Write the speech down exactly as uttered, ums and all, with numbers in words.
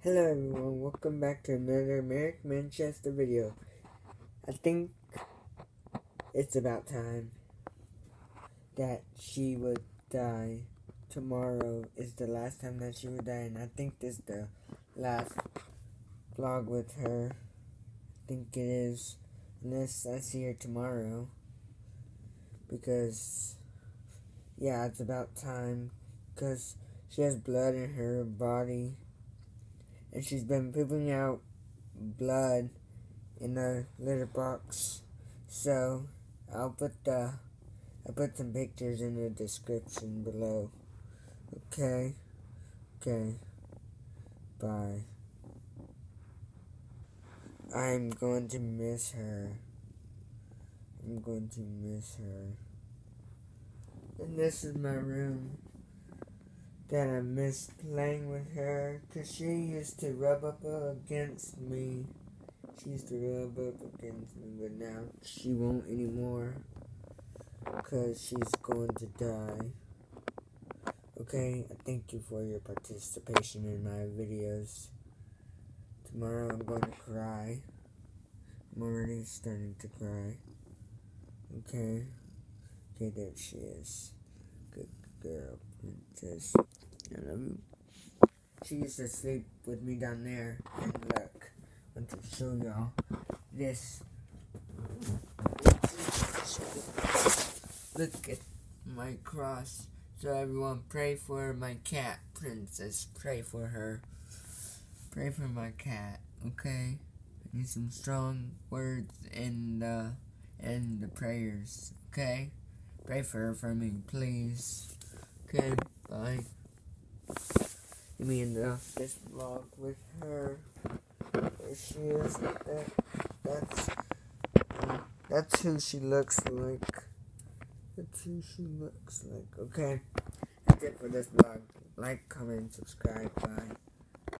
Hello everyone, welcome back to another Merrick Manchester video. I think it's about time that she would die. Tomorrow is the last time that she would die, and I think this is the last vlog with her. I think it is, unless I see her tomorrow. Because, yeah, it's about time, because she has blood in her body. And she's been pooping out blood in the litter box. So I'll put the I'll put some pictures in the description below. Okay. Okay. Bye. I'm going to miss her. I'm going to miss her. And this is my room that I miss playing with her, because she used to rub up against me. She used to rub up against me, but now she won't anymore, because she's going to die. Okay, thank you for your participation in my videos. Tomorrow I'm going to cry. I'm already starting to cry. Okay. Okay, there she is. Good girl, Princess. I love you. She used to sleep with me down there, and look, I want to show y'all this. Look at my cross. So everyone, pray for my cat, Princess. Pray for her. Pray for my cat, okay? I need some strong words in the, in the prayers, okay? Pray for her for me, please. Okay, bye. You mean the, this vlog with her? There she is. That, that's uh, that's who she looks like. That's who she looks like. Okay, that's it for this vlog. Like, comment, subscribe. Bye.